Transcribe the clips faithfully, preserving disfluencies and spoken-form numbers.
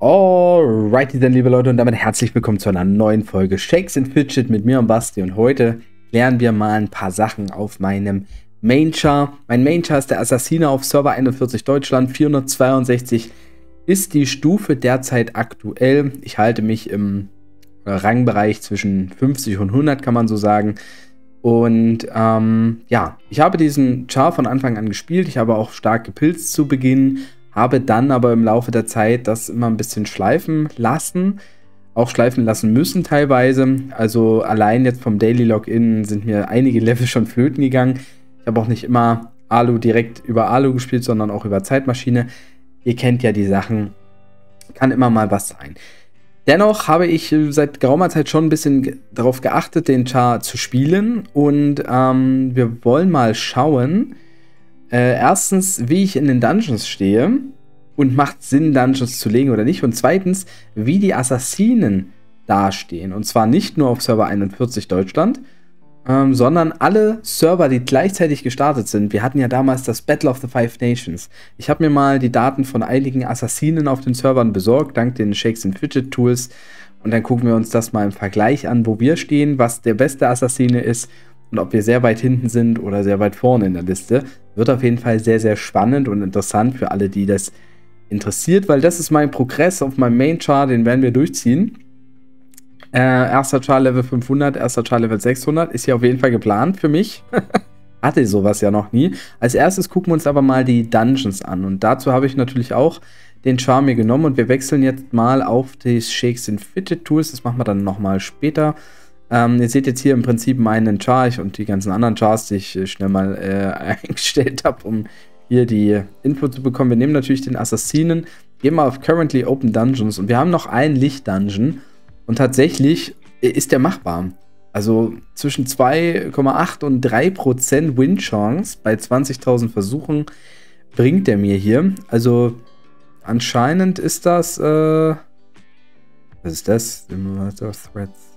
Alrighty dann, liebe Leute, und damit herzlich willkommen zu einer neuen Folge Shakes and Fidget mit mir und Basti. Und heute klären wir mal ein paar Sachen auf meinem Main Char. Mein Main Char ist der Assassine auf Server einundvierzig Deutschland, vierhundertzweiundsechzig ist die Stufe derzeit aktuell. Ich halte mich im Rangbereich zwischen fünfzig und hundert, kann man so sagen. Und ähm, ja, ich habe diesen Char von Anfang an gespielt. Ich habe auch stark gepilzt zu Beginn. Habe dann aber im Laufe der Zeit das immer ein bisschen schleifen lassen, auch schleifen lassen müssen teilweise. Also allein jetzt vom Daily Login sind mir einige Level schon flöten gegangen. Ich habe auch nicht immer Alu direkt über Alu gespielt, sondern auch über Zeitmaschine. Ihr kennt ja die Sachen, kann immer mal was sein. Dennoch habe ich seit geraumer Zeit schon ein bisschen darauf geachtet, den Char zu spielen. Und ähm, wir wollen mal schauen, Äh, erstens, wie ich in den Dungeons stehe und macht Sinn, Dungeons zu legen oder nicht. Und zweitens, wie die Assassinen dastehen. Und zwar nicht nur auf Server einundvierzig Deutschland, ähm, sondern alle Server, die gleichzeitig gestartet sind. Wir hatten ja damals das Battle of the Five Nations. Ich habe mir mal die Daten von einigen Assassinen auf den Servern besorgt, dank den Shakes and Fidget Tools. Und dann gucken wir uns das mal im Vergleich an, wo wir stehen, was der beste Assassine ist. Und ob wir sehr weit hinten sind oder sehr weit vorne in der Liste, wird auf jeden Fall sehr, sehr spannend und interessant für alle, die das interessiert, weil das ist mein Progress auf meinem Main-Char, den werden wir durchziehen. Äh, erster Char Level fünfhundert, erster Char Level sechshundert, ist hier auf jeden Fall geplant für mich. Hatte ich sowas ja noch nie. Als erstes gucken wir uns aber mal die Dungeons an und dazu habe ich natürlich auch den Char mir genommen und wir wechseln jetzt mal auf die Shakes and Fidget Tools, das machen wir dann nochmal später. Ähm, ihr seht jetzt hier im Prinzip meinen Char und die ganzen anderen Chars, die ich schnell mal äh, eingestellt habe, um hier die Info zu bekommen. Wir nehmen natürlich den Assassinen, gehen mal auf Currently Open Dungeons und wir haben noch einen Licht-Dungeon und tatsächlich ist der machbar. Also zwischen zwei Komma acht und drei Prozent Win-Chance bei zwanzigtausend Versuchen bringt der mir hier. Also anscheinend ist das, äh, was ist das? Simulator Threads.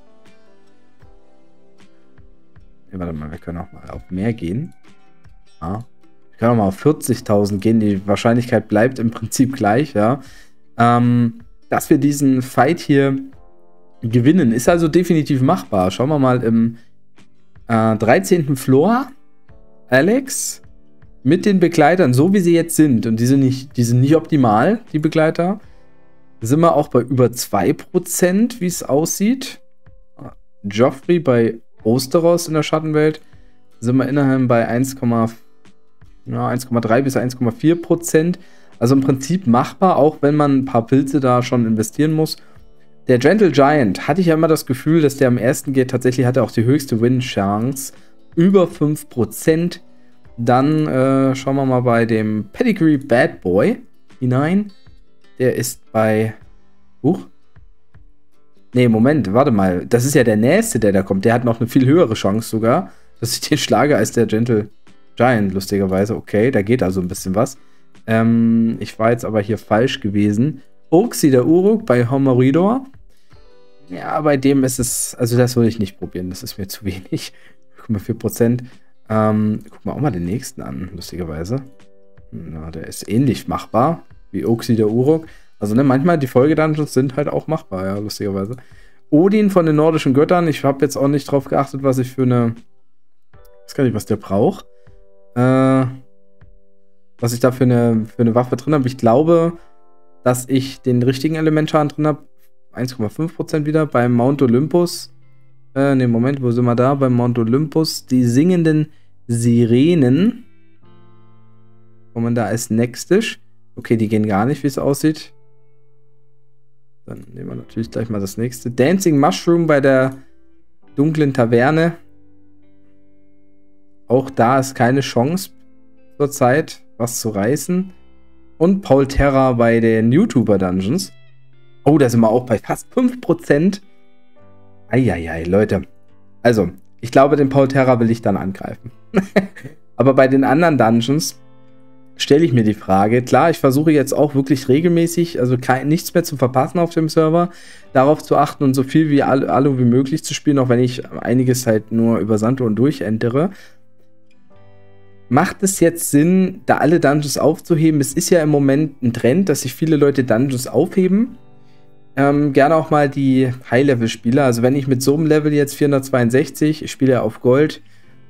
Ja, warte mal, wir können auch mal auf mehr gehen. Ja. Wir können auch mal auf vierzigtausend gehen. Die Wahrscheinlichkeit bleibt im Prinzip gleich, ja. Ähm, dass wir diesen Fight hier gewinnen, ist also definitiv machbar. Schauen wir mal im äh, dreizehnten Floor. Alex mit den Begleitern, so wie sie jetzt sind. Und die sind nicht, die sind nicht optimal, die Begleiter. Sind wir auch bei über zwei Prozent, wie es aussieht. Joffrey bei Osteros in der Schattenwelt sind wir innerhalb bei eins Komma drei bis eins Komma vier Prozent. Also im Prinzip machbar, auch wenn man ein paar Pilze da schon investieren muss. Der Gentle Giant, hatte ich ja immer das Gefühl, dass der am ersten geht. Tatsächlich hat er auch die höchste Win-Chance. Über fünf Prozent. Dann äh, schauen wir mal bei dem Pedigree Bad Boy hinein. Der ist bei... Huch. Nee, Moment, warte mal. Das ist ja der Nächste, der da kommt. Der hat noch eine viel höhere Chance sogar, dass ich den schlage, als der Gentle Giant, lustigerweise. Okay, da geht also ein bisschen was. Ähm, ich war jetzt aber hier falsch gewesen. Oxy, der Uruk bei Homoridor. Ja, bei dem ist es... Also das würde ich nicht probieren, das ist mir zu wenig. Guck mal, vier Prozent. Ähm, gucken wir auch mal den Nächsten an, lustigerweise. Na, der ist ähnlich machbar wie Oxy, der Uruk. Also ne, manchmal die Folge-Dungeons sind halt auch machbar, ja, lustigerweise. Odin von den nordischen Göttern. Ich habe jetzt auch nicht drauf geachtet, was ich für eine... Ich weiß gar nicht, was der braucht. Äh, was ich da für eine, für eine Waffe drin habe. Ich glaube, dass ich den richtigen Elementschaden drin habe. eins Komma fünf Prozent wieder. Beim Mount Olympus. Äh, ne, Moment, wo sind wir da? Beim Mount Olympus. Die singenden Sirenen. Kommen da als nächstes. Okay, die gehen gar nicht, wie es aussieht. Dann nehmen wir natürlich gleich mal das nächste. Dancing Mushroom bei der dunklen Taverne. Auch da ist keine Chance zurzeit, was zu reißen. Und Pol Terra bei den YouTuber Dungeons. Oh, da sind wir auch bei fast fünf Prozent. Eieiei, Leute. Also, ich glaube, den Pol Terra will ich dann angreifen. Aber bei den anderen Dungeons stelle ich mir die Frage. Klar, ich versuche jetzt auch wirklich regelmäßig, also kein, nichts mehr zu verpassen auf dem Server, darauf zu achten und so viel wie Alu wie möglich zu spielen, auch wenn ich einiges halt nur über Sand und durch entere. Macht es jetzt Sinn, da alle Dungeons aufzuheben? Es ist ja im Moment ein Trend, dass sich viele Leute Dungeons aufheben Ähm, gerne auch mal die High-Level-Spieler. Also wenn ich mit so einem Level jetzt vierhundertzweiundsechzig, ich spiele ja auf Gold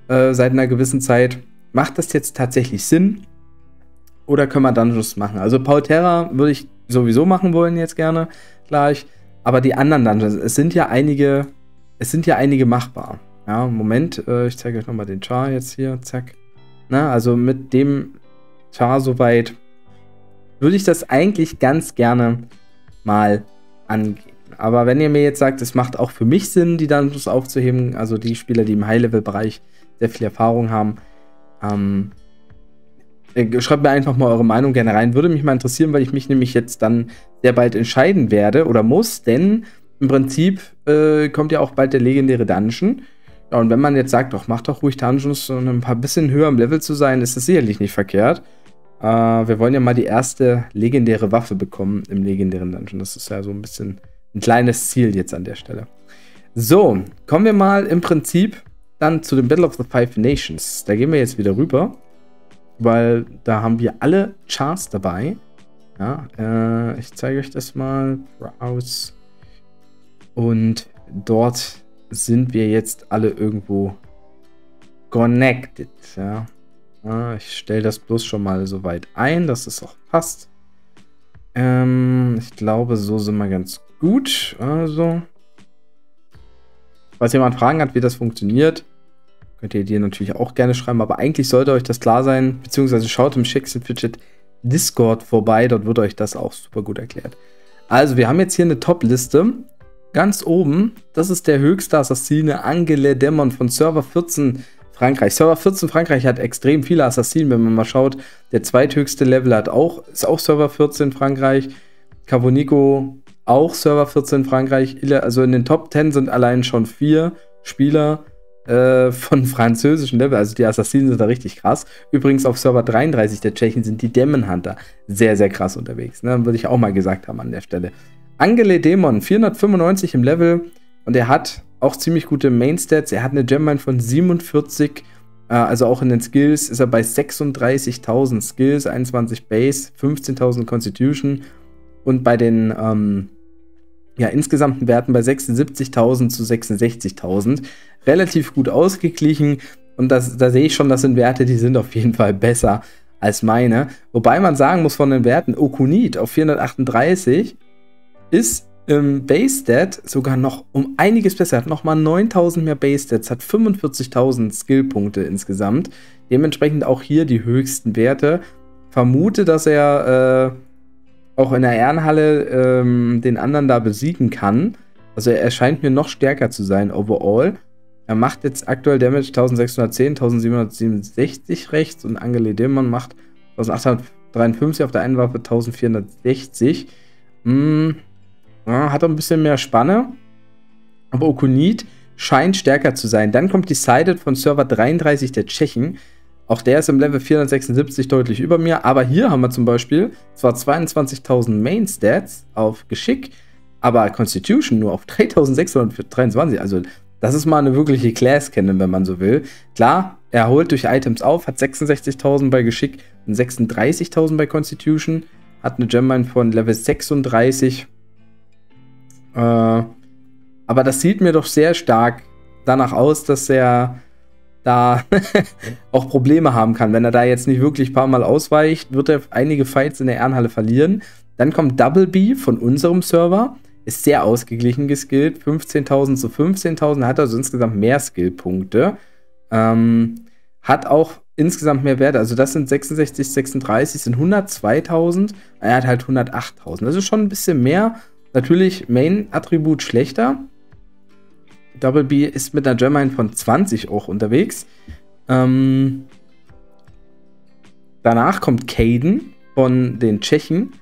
äh, seit einer gewissen Zeit, macht das jetzt tatsächlich Sinn? Oder können wir Dungeons machen? Also Pol Terra würde ich sowieso machen wollen jetzt gerne gleich. Aber die anderen Dungeons, es sind ja einige, es sind ja einige machbar. Ja, Moment, äh, ich zeige euch nochmal den Char jetzt hier, zack. Na, also mit dem Char soweit würde ich das eigentlich ganz gerne mal angehen. Aber wenn ihr mir jetzt sagt, es macht auch für mich Sinn, die Dungeons aufzuheben, also die Spieler, die im High-Level-Bereich sehr viel Erfahrung haben, ähm, schreibt mir einfach mal eure Meinung gerne rein. Würde mich mal interessieren, weil ich mich nämlich jetzt dann sehr bald entscheiden werde oder muss, denn im Prinzip äh, kommt ja auch bald der legendäre Dungeon. Ja, und wenn man jetzt sagt, doch, mach doch ruhig Dungeons und ein paar bisschen höher im Level zu sein, ist das sicherlich nicht verkehrt. Äh, wir wollen ja mal die erste legendäre Waffe bekommen im legendären Dungeon. Das ist ja so ein bisschen ein kleines Ziel jetzt an der Stelle. So, kommen wir mal im Prinzip dann zu dem Battle of the Five Nations. Da gehen wir jetzt wieder rüber, weil da haben wir alle Chars dabei. Ja, äh, ich zeige euch das mal. Browse. Und dort sind wir jetzt alle irgendwo connected. Ja. Ah, ich stelle das bloß schon mal so weit ein, dass es auch passt. Ähm, ich glaube, so sind wir ganz gut. Also, falls jemand Fragen hat, wie das funktioniert, könnt ihr dir natürlich auch gerne schreiben, aber eigentlich sollte euch das klar sein, beziehungsweise schaut im Shakes and Fidget Discord vorbei, dort wird euch das auch super gut erklärt. Also, wir haben jetzt hier eine Top-Liste. Ganz oben, das ist der höchste Assassine, Angela Dämon von Server vierzehn Frankreich. Server vierzehn Frankreich hat extrem viele Assassinen, wenn man mal schaut. Der zweithöchste Level hat auch, ist auch Server vierzehn Frankreich. Cavonico auch Server vierzehn Frankreich. Also in den Top zehn sind allein schon vier Spieler äh, von französischen Level. Also die Assassinen sind da richtig krass. Übrigens auf Server dreiunddreißig der Tschechen sind die Demon Hunter sehr, sehr krass unterwegs. Ne? Würde ich auch mal gesagt haben an der Stelle. Angela Dämon, vierhundertfünfundneunzig im Level, und er hat auch ziemlich gute Main-Stats. Er hat eine Gemmine von siebenundvierzig, äh, also auch in den Skills ist er bei sechsunddreißigtausend Skills, einundzwanzig Base, fünfzehntausend Constitution und bei den ähm, ja, insgesamten Werten bei sechsundsiebzigtausend zu sechsundsechzigtausend. Relativ gut ausgeglichen, und das, da sehe ich schon, das sind Werte, die sind auf jeden Fall besser als meine. Wobei man sagen muss von den Werten, Okunit auf vierhundertachtunddreißig ist im Base-Stat sogar noch um einiges besser. Er hat nochmal neuntausend mehr Base-Stats, hat fünfundvierzigtausend Skillpunkte insgesamt. Dementsprechend auch hier die höchsten Werte. Vermute, dass er äh, auch in der Ehrenhalle ähm, den anderen da besiegen kann. Also er erscheint mir noch stärker zu sein overall. Er macht jetzt aktuell Damage eintausendsechshundertzehn, eintausendsiebenhundertsiebenundsechzig rechts, und Angela Dämon macht achtzehnhundertdreiundfünfzig auf der einen Waffe, vierzehnhundertsechzig. Hm. Ja, hat auch ein bisschen mehr Spanne, aber Okunit scheint stärker zu sein. Dann kommt Decided von Server dreiunddreißig der Tschechen. Auch der ist im Level vierhundertsechsundsiebzig deutlich über mir, aber hier haben wir zum Beispiel zwar zweiundzwanzigtausend Main Stats auf Geschick, aber Constitution nur auf dreitausendsechshundertdreiundzwanzig. Also das ist mal eine wirkliche Class Cannon, wenn man so will. Klar, er holt durch Items auf, hat sechsundsechzigtausend bei Geschick und sechsunddreißigtausend bei Constitution, hat eine Gemmine von Level sechsunddreißig. Äh, aber das sieht mir doch sehr stark danach aus, dass er da auch Probleme haben kann. Wenn er da jetzt nicht wirklich ein paar Mal ausweicht, wird er einige Fights in der Ehrenhalle verlieren. Dann kommt Double B von unserem Server, ist sehr ausgeglichen geskillt, fünfzehntausend zu fünfzehntausend, hat also insgesamt mehr Skillpunkte, ähm, hat auch insgesamt mehr Werte, also das sind sechsundsechzig, sechsunddreißig, sind hundertzweitausend, er hat halt hundertachttausend, das ist schon ein bisschen mehr. Natürlich Main-Attribut schlechter. Double B ist mit einer Gemmine von zwanzig auch unterwegs. Ähm Danach kommt Caden von den Tschechen.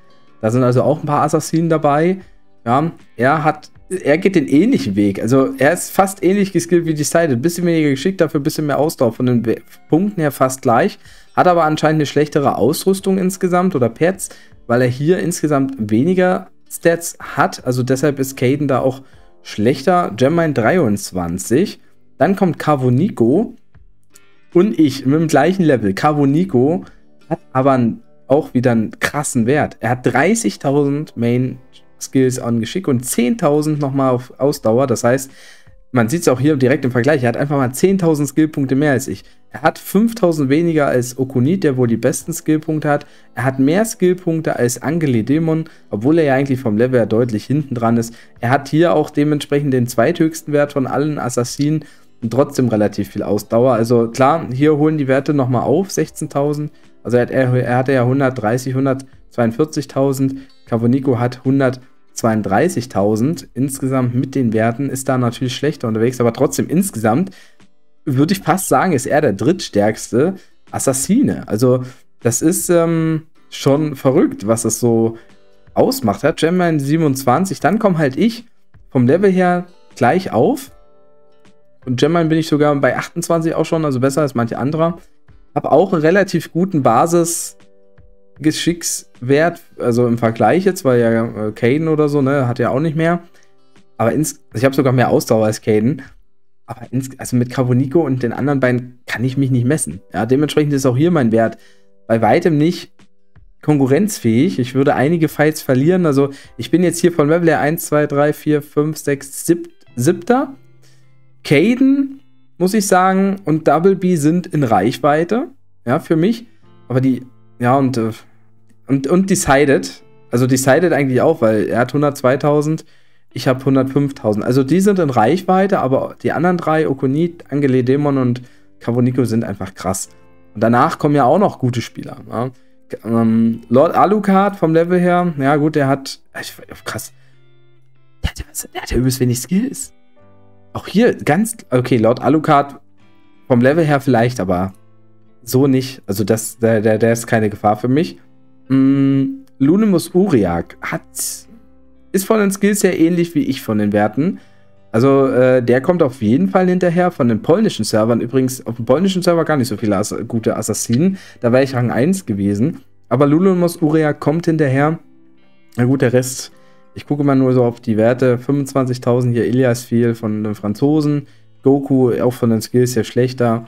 Da sind also auch ein paar Assassinen dabei. Ja, er hat, er geht den ähnlichen Weg. Also er ist fast ähnlich geskillt wie Decided. Bisschen weniger geschickt, dafür ein bisschen mehr Ausdauer. Von den Punkten her fast gleich. Hat aber anscheinend eine schlechtere Ausrüstung insgesamt oder Pets, weil er hier insgesamt weniger Stats hat, also deshalb ist Caden da auch schlechter. Gemmine dreiundzwanzig. Dann kommt Cavonico und ich mit dem gleichen Level. Cavonico hat aber auch wieder einen krassen Wert. Er hat dreißigtausend Main Skills an Geschick und zehntausend nochmal auf Ausdauer. Das heißt, man sieht es auch hier direkt im Vergleich, er hat einfach mal zehntausend Skillpunkte mehr als ich. Er hat fünftausend weniger als Okunit, der wohl die besten Skillpunkte hat. Er hat mehr Skillpunkte als Angela Dämon, obwohl er ja eigentlich vom Level her deutlich hinten dran ist. Er hat hier auch dementsprechend den zweithöchsten Wert von allen Assassinen und trotzdem relativ viel Ausdauer. Also klar, hier holen die Werte nochmal auf, sechzehntausend. Also er, hat, er, er hatte ja hundertdreißigtausend, hundertzweiundvierzigtausend. Cavonico hat hundertzweiunddreißigtausend. Insgesamt mit den Werten ist da natürlich schlechter unterwegs, aber trotzdem insgesamt würde ich fast sagen, ist er der drittstärkste Assassine. Also das ist ähm, schon verrückt, was es so ausmacht. Hat Gemman siebenundzwanzig, dann komme halt ich vom Level her gleich auf. Und Gemman bin ich sogar bei achtundzwanzig auch schon, also besser als manche andere. Habe auch einen relativ guten Basisgeschickswert, also im Vergleich jetzt, weil ja äh, Caden oder so, ne, hat ja auch nicht mehr. Aber ins, also ich habe sogar mehr Ausdauer als Caden. Aber ins, also mit Cavonico und den anderen beiden kann ich mich nicht messen. Ja, dementsprechend ist auch hier mein Wert bei weitem nicht konkurrenzfähig. Ich würde einige Fights verlieren. Also ich bin jetzt hier von Level eins, zwei, drei, vier, fünf, sechs, sieben. Caden, muss ich sagen, und Double B sind in Reichweite, ja, für mich. Aber die, ja, und, und, und Decided, also Decided eigentlich auch, weil er hat hundertzweitausend, ich habe hundertfünftausend. Also die sind in Reichweite, aber die anderen drei, Okunit, Angela Dämon und Cavonico, sind einfach krass. Und danach kommen ja auch noch gute Spieler. Ja. Ähm, Lord Alucard vom Level her, ja gut, der hat, ich, krass, der hat, der hat ja übelst wenig Skills. Auch hier ganz, okay, laut Alucard vom Level her vielleicht, aber so nicht. Also das, der, der, der ist keine Gefahr für mich. Mm, Luminous Uruk hat, ist von den Skills her ähnlich wie ich von den Werten. Also äh, der kommt auf jeden Fall hinterher von den polnischen Servern. Übrigens auf dem polnischen Server gar nicht so viele As gute Assassinen. Da wäre ich Rang eins gewesen. Aber Luminous Uruk kommt hinterher. Na gut, der Rest... Ich gucke mal nur so auf die Werte. fünfundzwanzigtausend hier, Ilya ist viel von den Franzosen. Goku, auch von den Skills her schlechter.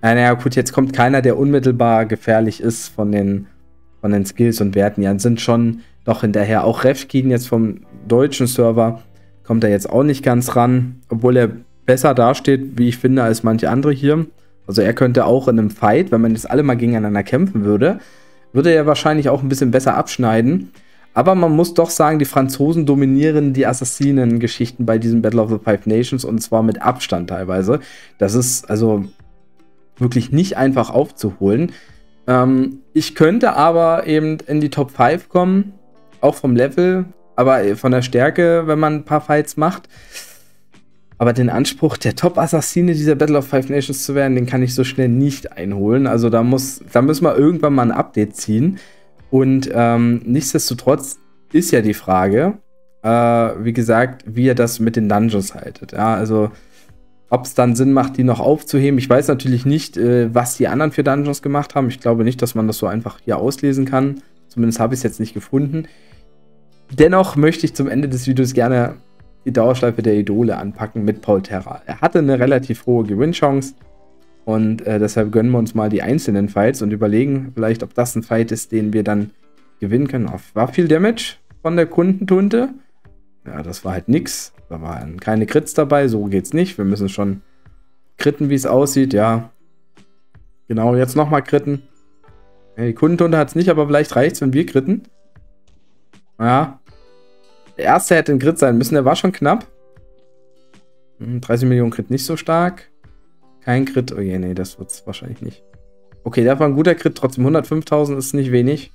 Naja, gut, jetzt kommt keiner, der unmittelbar gefährlich ist von den, von den Skills und Werten. Ja, sind schon doch hinterher. Auch Revkin jetzt vom deutschen Server kommt er jetzt auch nicht ganz ran. Obwohl er besser dasteht, wie ich finde, als manche andere hier. Also er könnte auch in einem Fight, wenn man jetzt alle mal gegeneinander kämpfen würde, würde er wahrscheinlich auch ein bisschen besser abschneiden. Aber man muss doch sagen, die Franzosen dominieren die Assassinen-Geschichten bei diesem Battle of the Five Nations, und zwar mit Abstand teilweise. Das ist also wirklich nicht einfach aufzuholen. Ähm, ich könnte aber eben in die Top fünf kommen, auch vom Level, aber von der Stärke, wenn man ein paar Fights macht. Aber den Anspruch, der Top-Assassine dieser Battle of Five Nations zu werden, den kann ich so schnell nicht einholen. Also da, muss, da müssen wir irgendwann mal ein Update ziehen. Und ähm, nichtsdestotrotz ist ja die Frage, äh, wie gesagt, wie ihr das mit den Dungeons haltet. Ja, also ob es dann Sinn macht, die noch aufzuheben. Ich weiß natürlich nicht, äh, was die anderen für Dungeons gemacht haben. Ich glaube nicht, dass man das so einfach hier auslesen kann. Zumindest habe ich es jetzt nicht gefunden. Dennoch möchte ich zum Ende des Videos gerne die Dauerschleife der Idole anpacken mit Pol Terra. Er hatte eine relativ hohe Gewinnchance. Und äh, deshalb gönnen wir uns mal die einzelnen Fights und überlegen vielleicht, ob das ein Fight ist, den wir dann gewinnen können. War viel Damage von der Kundentunte. Ja, das war halt nix. Da waren keine Crits dabei, so geht's nicht. Wir müssen schon critten, wie es aussieht, ja. Genau, jetzt nochmal critten. Ja, die Kundentunte hat's nicht, aber vielleicht reicht's, wenn wir critten. Ja. Der erste hätte ein Crit sein müssen, der war schon knapp. dreißig Millionen Crit nicht so stark. Kein Crit, oh je, nee, das wird es wahrscheinlich nicht. Okay, da war ein guter Crit, trotzdem hundertfünftausend ist nicht wenig.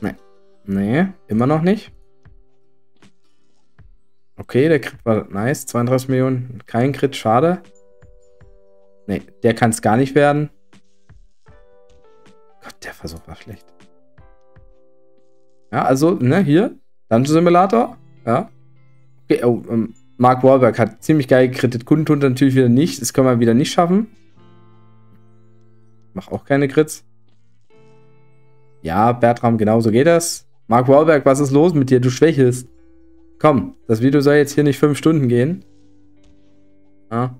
Nee, nee, immer noch nicht. Okay, der Crit war nice, zweiunddreißig Millionen, kein Crit, schade. Nee, der kann es gar nicht werden. Gott, der Versuch war schlecht. Ja, also, ne, hier, Dungeon Simulator, ja. Okay, oh, ähm. Mark Wahlberg hat ziemlich geil gekrittet. Kundentunte natürlich wieder nicht. Das können wir wieder nicht schaffen. Mach auch keine Crits. Ja, Bertram, genau so geht das. Mark Wahlberg, was ist los mit dir? Du schwächelst. Komm, das Video soll jetzt hier nicht fünf Stunden gehen. Ja.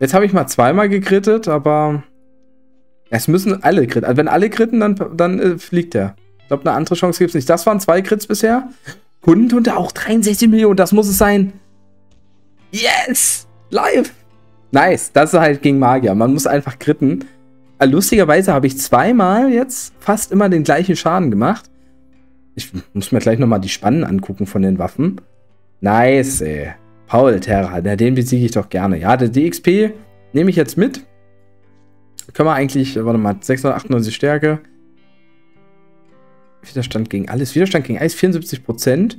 Jetzt habe ich mal zweimal gekrittet, aber es müssen alle kritten. Also wenn alle kritten, dann, dann äh, fliegt er. Ich glaube, eine andere Chance gibt es nicht. Das waren zwei Crits bisher. Hund und auch dreiundsechzig Millionen, das muss es sein. Yes! Live! Nice, das ist halt gegen Magier. Man muss einfach critten. Lustigerweise habe ich zweimal jetzt fast immer den gleichen Schaden gemacht. Ich muss mir gleich nochmal die Spannen angucken von den Waffen. Nice, ey. Pol Terra, den besiege ich doch gerne. Ja, der D X P nehme ich jetzt mit. Können wir eigentlich, warte mal, sechshundertachtundneunzig Stärke. Widerstand gegen alles. Widerstand gegen Eis, vierundsiebzig Prozent.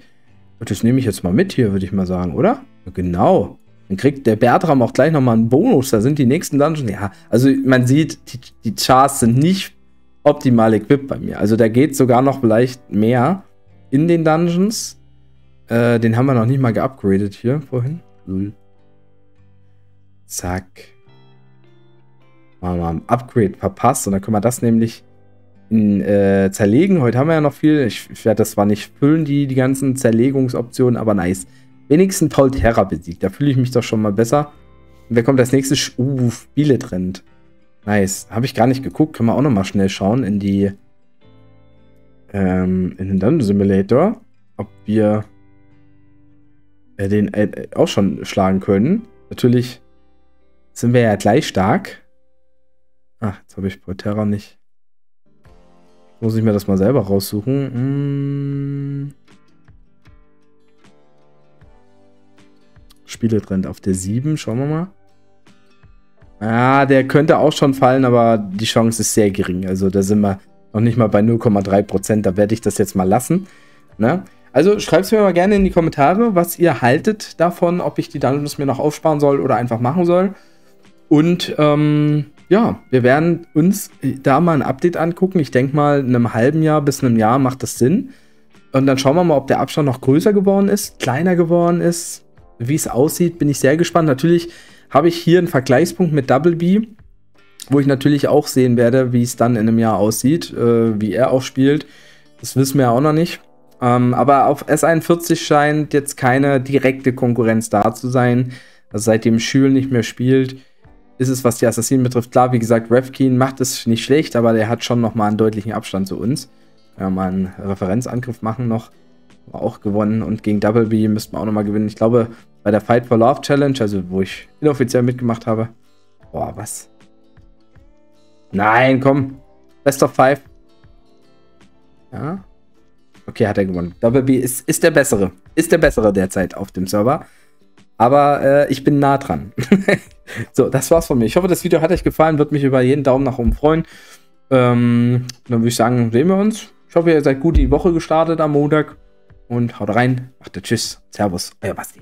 Das nehme ich jetzt mal mit hier, würde ich mal sagen, oder? Genau. Dann kriegt der Bertram auch gleich nochmal einen Bonus. Da sind die nächsten Dungeons. Ja, also man sieht, die, die Chars sind nicht optimal equipped bei mir. Also da geht sogar noch vielleicht mehr in den Dungeons. Äh, den haben wir noch nicht mal geupgradet hier vorhin. Lull. Zack. Machen wir mal ein Upgrade verpasst. Und dann können wir das nämlich in, äh, zerlegen. Heute haben wir ja noch viel. Ich, ich werde das zwar nicht füllen, die, die ganzen Zerlegungsoptionen, aber nice. Wenigstens Pol Terra besiegt. Da fühle ich mich doch schon mal besser. Und wer kommt als nächstes? Uh, Spieletrend. Nice. Habe ich gar nicht geguckt. Können wir auch nochmal schnell schauen in die ähm, in den Dungeon Simulator. Ob wir äh, den äh, auch schon schlagen können. Natürlich sind wir ja gleich stark. Ach, jetzt habe ich Pol Terra nicht. Muss ich mir das mal selber raussuchen. Mm. Spieletrend auf der sieben. Schauen wir mal. Ah, der könnte auch schon fallen, aber die Chance ist sehr gering. Also da sind wir noch nicht mal bei null Komma drei Prozent. Da werde ich das jetzt mal lassen. Ne? Also schreibt es mir mal gerne in die Kommentare, was ihr haltet davon, ob ich die Dungeons mir noch aufsparen soll oder einfach machen soll. Und ähm, ja, wir werden uns da mal ein Update angucken. Ich denke mal, in einem halben Jahr bis einem Jahr macht das Sinn. Und dann schauen wir mal, ob der Abstand noch größer geworden ist, kleiner geworden ist. Wie es aussieht, bin ich sehr gespannt. Natürlich habe ich hier einen Vergleichspunkt mit Double B, wo ich natürlich auch sehen werde, wie es dann in einem Jahr aussieht, äh, wie er auch spielt. Das wissen wir ja auch noch nicht. Ähm, aber auf S einundvierzig scheint jetzt keine direkte Konkurrenz da zu sein. Also seitdem Schül nicht mehr spielt, ist es, was die Assassinen betrifft, klar, wie gesagt, Revkin macht es nicht schlecht, aber der hat schon nochmal einen deutlichen Abstand zu uns. Wenn wir mal einen Referenzangriff machen noch. Auch gewonnen und gegen Double B müssten wir auch nochmal gewinnen. Ich glaube, bei der Fight for Love Challenge, also wo ich inoffiziell mitgemacht habe. Boah, was? Nein, komm. Best of Five. Ja. Okay, hat er gewonnen. Double B ist, ist der Bessere. Ist der Bessere derzeit auf dem Server. Aber äh, ich bin nah dran. So, das war's von mir. Ich hoffe, das Video hat euch gefallen. Würde mich über jeden Daumen nach oben freuen. Ähm, dann würde ich sagen, sehen wir uns. Ich hoffe, ihr seid gut die Woche gestartet am Montag. Und haut rein, macht Tschüss, Servus, euer Basti.